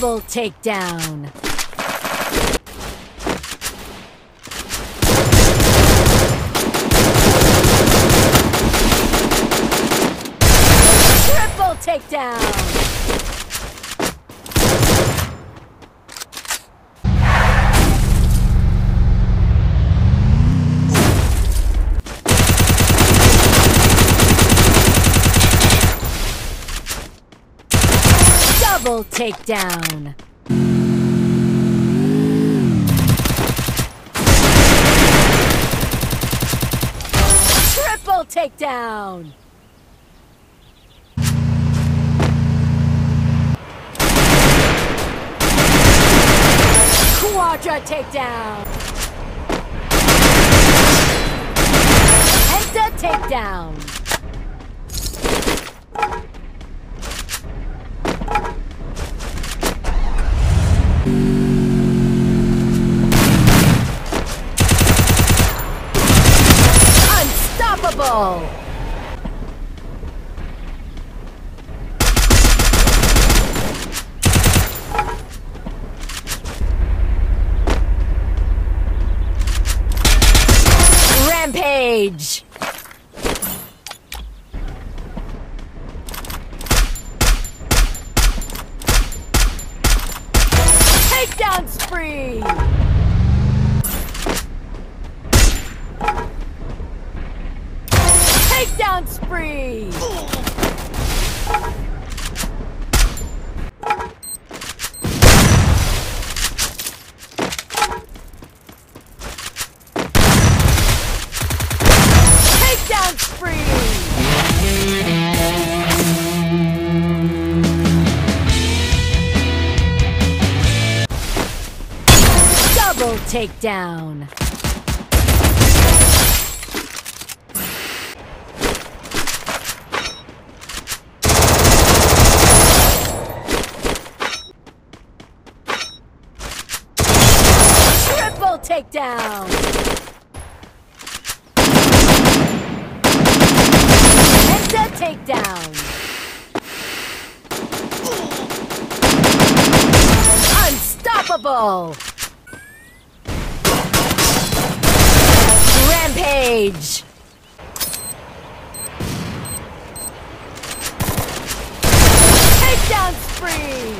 Double takedown. Triple takedown. Double takedown. Triple takedown. Quadra takedown. Penta takedown. Rampage. Takedown spree. Takedown spree! Takedown spree! Double takedown! Takedown. And a takedown. Unstoppable. Rampage. Takedown spree.